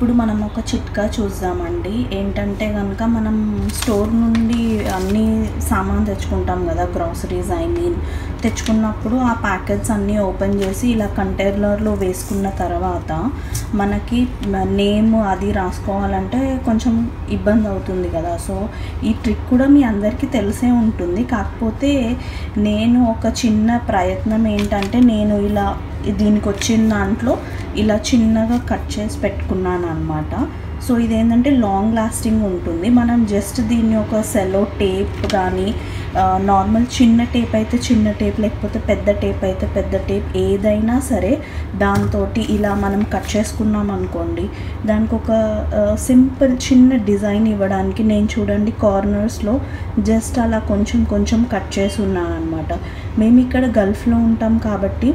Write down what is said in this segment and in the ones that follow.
ఇప్పుడు మనం ఒక చిట్కా చూద్దామండి. ఏంటంటే కనుక మనం స్టోర్ నుండి అన్ని సామాన్ తెచ్చుకుంటాం కదా, గ్రాసరీస్ తెచ్చుకున్నప్పుడు ఆ ప్యాకెట్స్ అన్నీ ఓపెన్ చేసి ఇలా కంటైనర్లో వేసుకున్న తర్వాత మనకి నేమ్ అది రాసుకోవాలంటే కొంచెం ఇబ్బంది అవుతుంది కదా. సో ఈ ట్రిక్ కూడా మీ అందరికీ తెలిసే ఉంటుంది. కాకపోతే నేను ఒక చిన్న ప్రయత్నం ఏంటంటే నేను ఇలా దీనికి వచ్చిన దాంట్లో ఇలా చిన్నగా కట్ చేసి పెట్టుకున్నాను అన్నమాట. సో ఇదేంటంటే లాంగ్ లాస్టింగ్ ఉంటుంది. మనం జస్ట్ దీన్ని ఒక సెలో టేప్ కానీ నార్మల్ చిన్న టేప్ అయితే చిన్న టేప్, లేకపోతే పెద్ద టేప్ అయితే పెద్ద టేప్, ఏదైనా సరే దాంతో ఇలా మనం కట్ చేసుకున్నాం అనుకోండి. దానికి ఒక సింపుల్ చిన్న డిజైన్ ఇవ్వడానికి నేను చూడండి కార్నర్స్లో జస్ట్ అలా కొంచెం కొంచెం కట్ చేసి ఉన్నాను అనమాట. మేము ఇక్కడ గల్ఫ్లో ఉంటాం కాబట్టి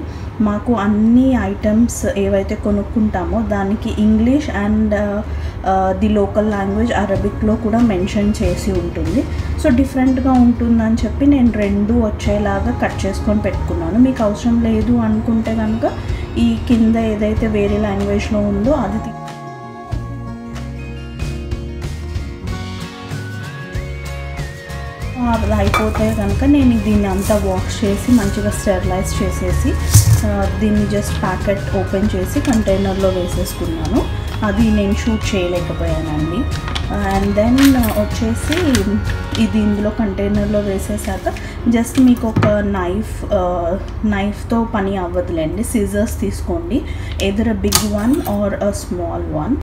మాకు అన్ని ఐటమ్స్ ఏవైతే కొనుక్కుంటామో దానికి English and the local language అరబిక్లో కూడా మెన్షన్ చేసి ఉంటుంది. సో డిఫరెంట్గా ఉంటుందని చెప్పి నేను రెండు వచ్చేలాగా కట్ చేసుకొని పెట్టుకున్నాను. మీకు అవసరం లేదు అనుకుంటే కనుక ఈ కింద ఏదైతే వేరే లాంగ్వేజ్లో ఉందో అది అలా అయిపోతే కనుక నేను దీన్ని అంతా వాష్ చేసి మంచిగా స్టెరిలైజ్ చేసేసి దీన్ని జస్ట్ ప్యాకెట్ ఓపెన్ చేసి కంటైనర్లో వేసేసుకున్నాను. అది నేను షూట్ చేయలేకపోయానండి. అండ్ దెన్ వచ్చేసి ఇది ఇందులో కంటైనర్లో వేసేసాక జస్ట్ మీకు ఒక నైఫ్తో పని అవ్వదులేండి, సిజర్స్ తీసుకోండి, either big one or small one.